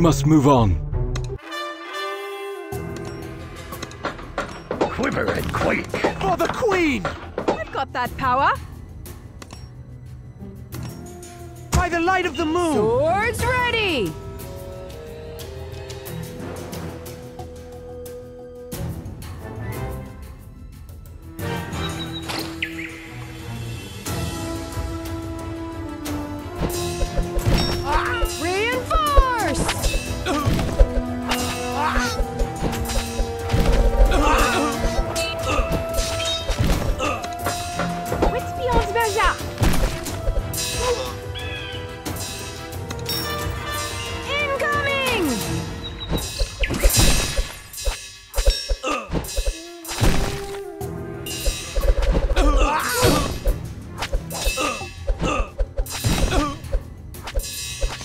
must move on. Quiver and quake. For the Queen! I've got that power. By the light of the moon! Swords ready!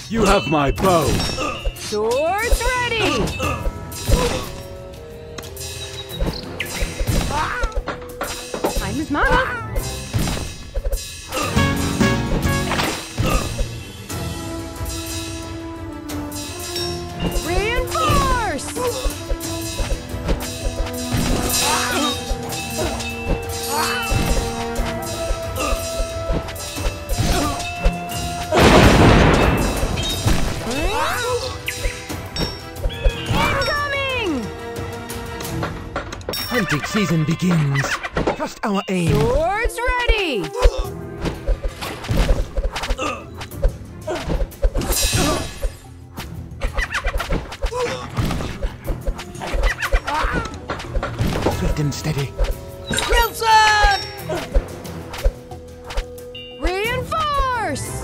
You have my bow. Swords ready. Time is mine. Hunting season begins. Trust our aim. Swords ready! Swift and steady. Wilson! Reinforce!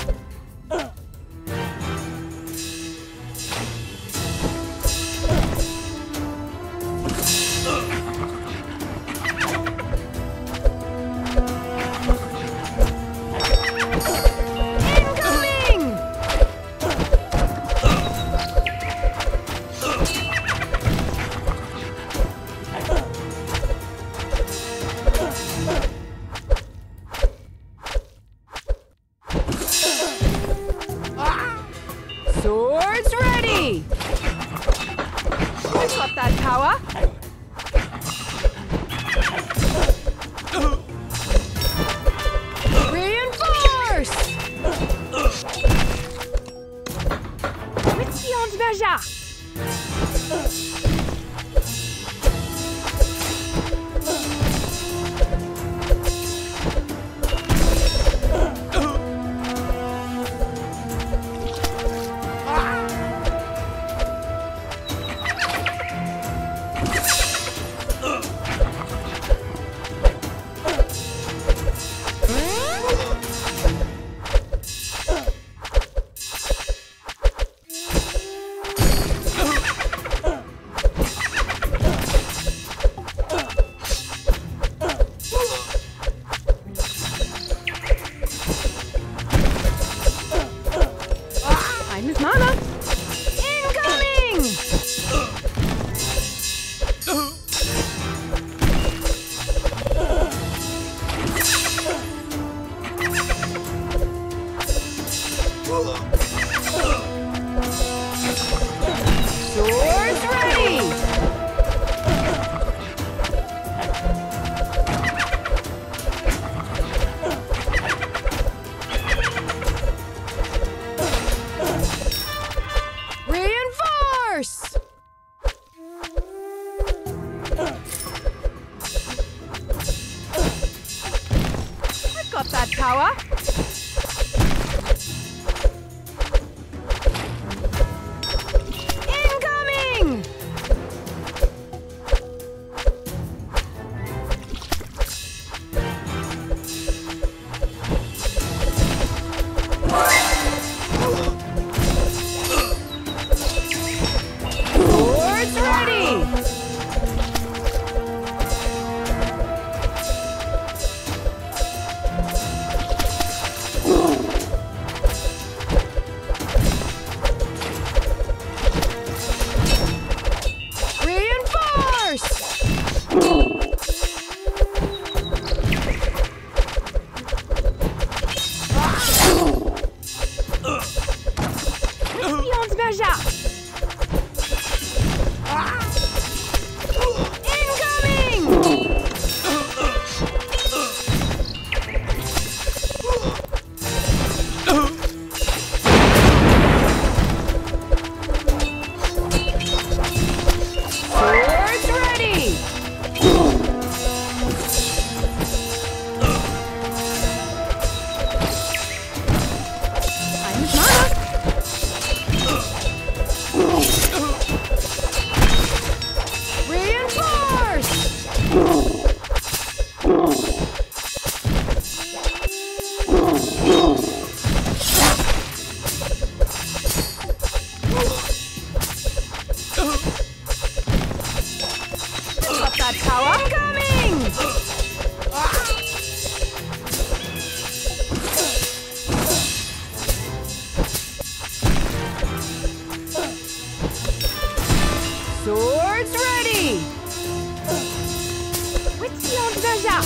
Swords ready! I've got that power! Reinforce! Wits beyond measure! Swords ready! Wyciąg noża!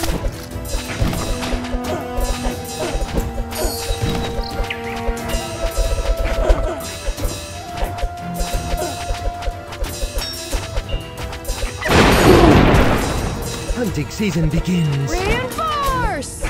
Hunting season begins! Reinforce!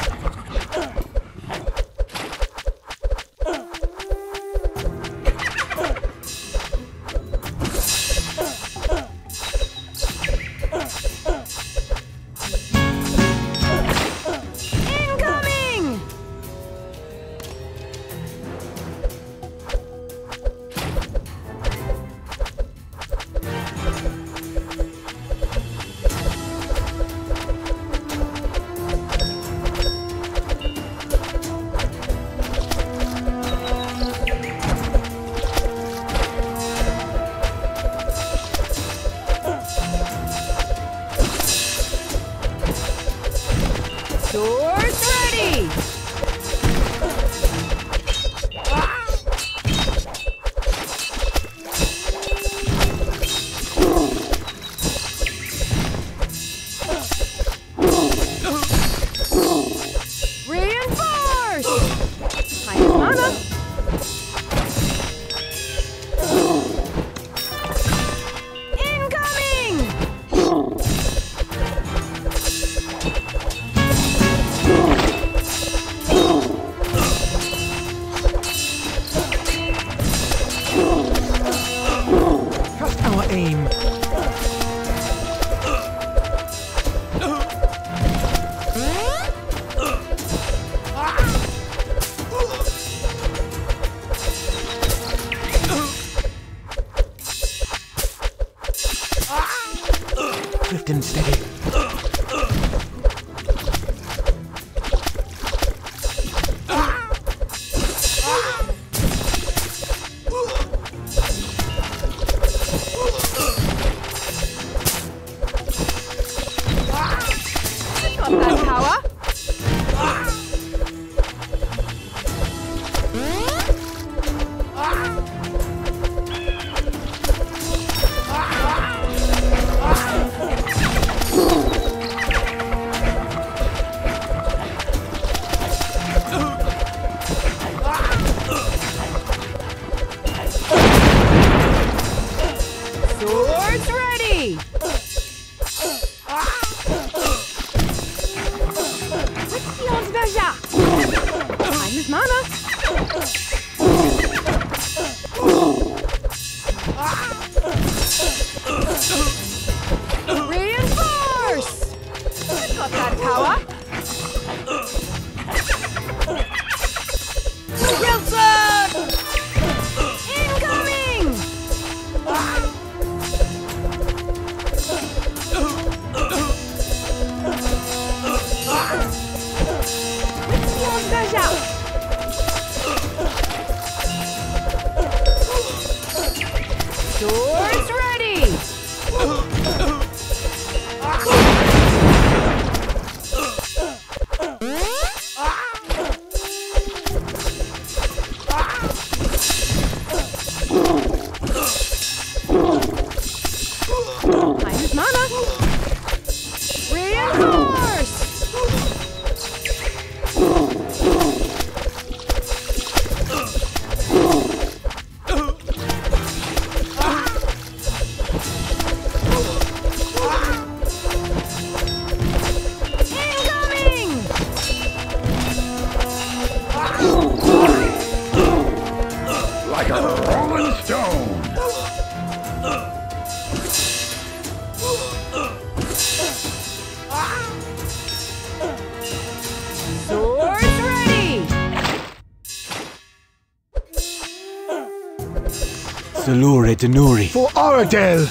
Salure Denuri for Oradel!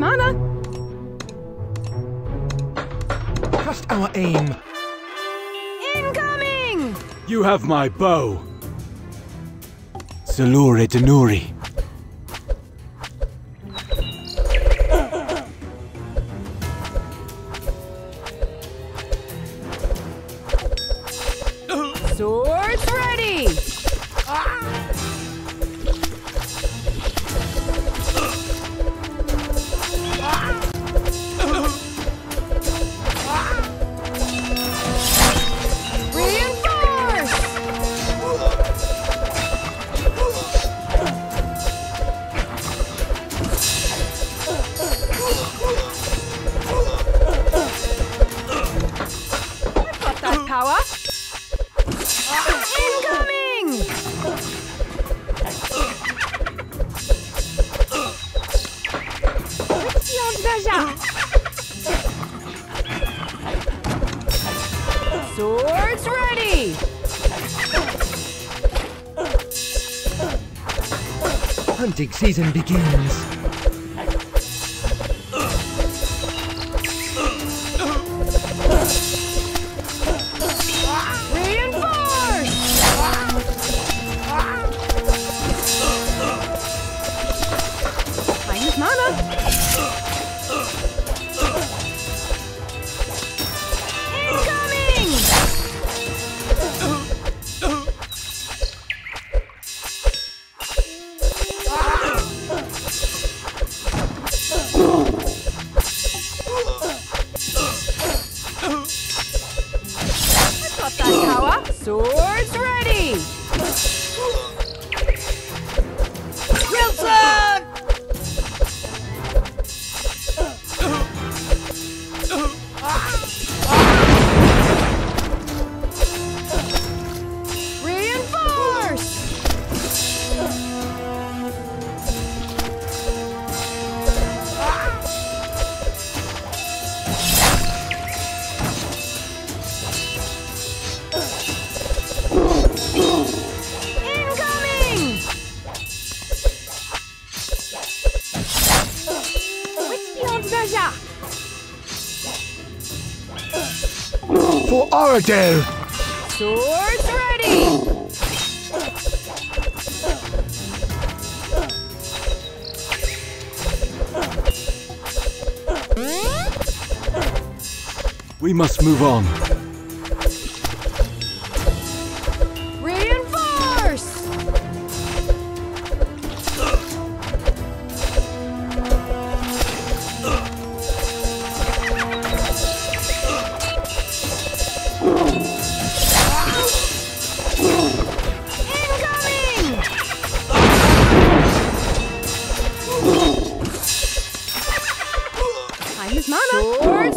mana. Trust our aim. Incoming! You have my bow. Salure Denuri. Swords ready! Hunting season begins. Reinforce! Minus mana! Swords ready! Wilson! Reinforce! For Oradel! Swords ready! We must move on. Reinforce! Swords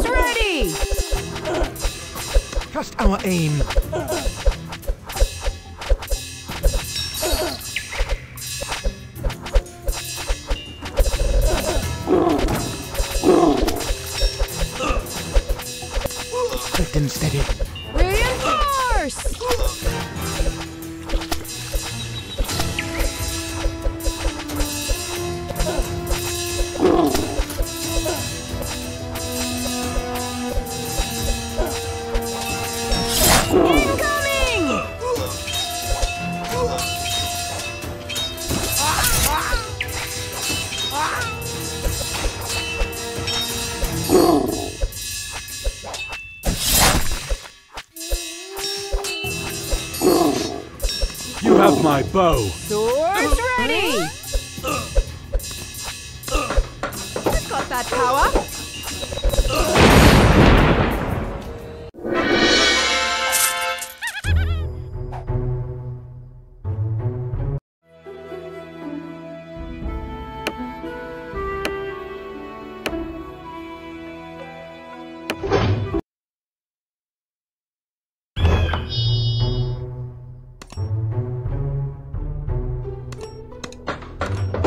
ready! Trust our aim. Let them steady. Reinforce! You have my bow. Swords ready. I've got that power.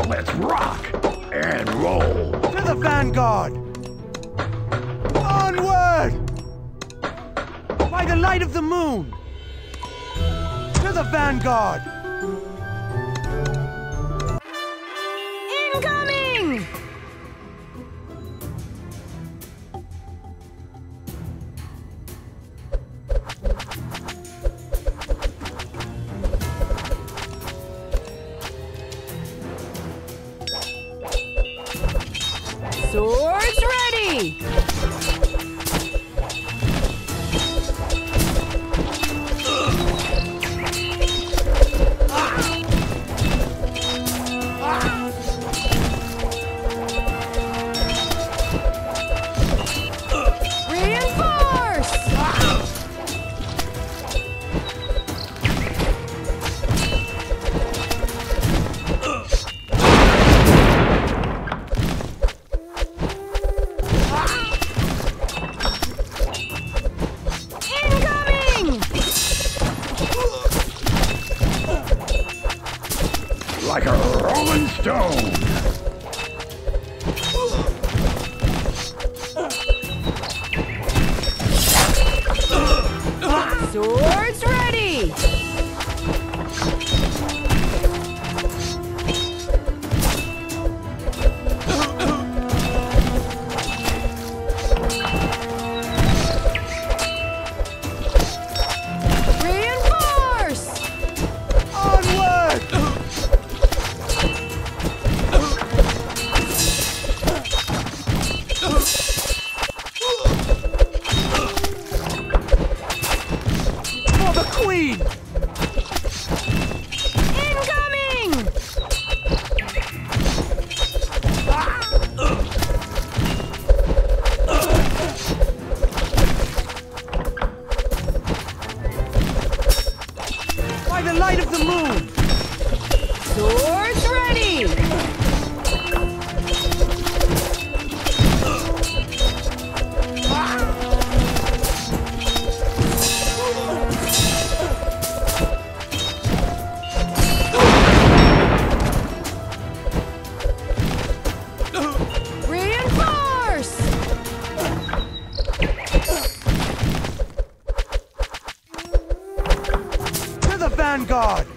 Let's rock and roll! To the vanguard! Onward! By the light of the moon! To the vanguard! Incoming! me! Like a rolling stone! Swords ready! God.